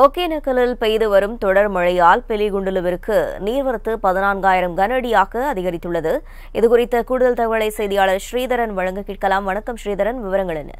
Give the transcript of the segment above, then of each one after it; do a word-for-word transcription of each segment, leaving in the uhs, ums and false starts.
ஒகேனக்கலில் பெய்து வரும் தொடர் மழையால் பெலிகுண்டலுவிற்கு நீர்வரத்து பதினான்காயிரம் கனஅடியாக அதிகரித்துள்ளது. இதுகுறித்த கூடுதல் தகவலை செய்தியாளர் ஸ்ரீதரன் வழங்க கேட்கலாம். வணக்கம் ஸ்ரீதரன், விவரங்கள் என்ன?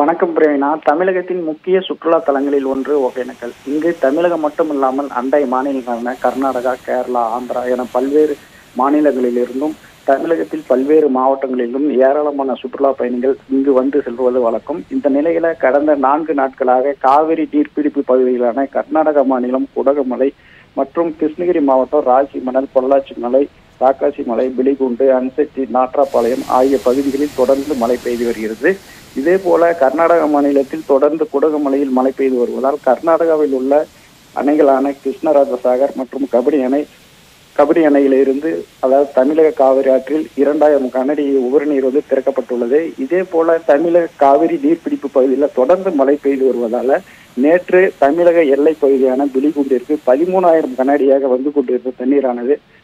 வணக்கம் பிரவீனா. தமிழகத்தின் முக்கிய சுற்றுலா தலங்களில் ஒன்று ஒகேனக்கல். இங்கு தமிழகம் மட்டுமில்லாமல் அண்டை மாநிலங்களான கர்நாடகா, கேரளா, ஆந்திரா என பல்வேறு மாநிலங்களிலிருந்தும் தமிழகத்தில் பல்வேறு மாவட்டங்களிலும் ஏராளமான சுற்றுலா பயணிகள் இங்கு வந்து செல்வது வழக்கம். இந்த நிலையில கடந்த நான்கு நாட்களாக காவிரி நீர்பிடிப்பு பகுதிகளான கர்நாடக மாநிலம் குடகுமலை மற்றும் கிருஷ்ணகிரி மாவட்டம் ராசிமணல், பொள்ளாச்சி மலை, ராக்காசி மலை, பிலிகுண்டு, அன்செட்டி, நாட்ராபாளையம் ஆகிய பகுதிகளில் தொடர்ந்து மழை பெய்து வருகிறது. இதே போல கர்நாடக மாநிலத்தில் தொடர்ந்து குடகுமலையில் மழை பெய்து வருவதால் கர்நாடகாவில் உள்ள அணைகளான கிருஷ்ணராஜசாகர் மற்றும் கபடி அணை கபடி அணையிலிருந்து அதாவது தமிழக காவிரி ஆற்றில் இரண்டாயிரம் கனஅடி உபரிநீர் வந்து திறக்கப்பட்டுள்ளது. இதே போல தமிழக காவிரி நீர்பிடிப்பு பகுதியில் தொடர்ந்து மழை பெய்து வருவதால நேற்று தமிழக எல்லை பகுதியான பிலிகுண்டிற்கு பதிமூணாயிரம் கனஅடியாக வந்து கொண்டிருந்த தண்ணீரானது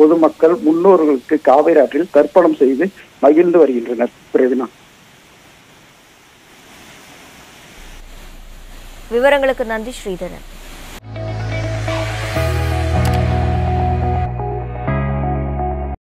பொதுமக்கள் முன்னோர்களுக்கு காவிரி ஆற்றில் தர்ப்பணம் செய்து மகிழ்ந்து வருகின்றனர். பிரவீனா, விவரங்களுக்கு நன்றி ஸ்ரீதரன்.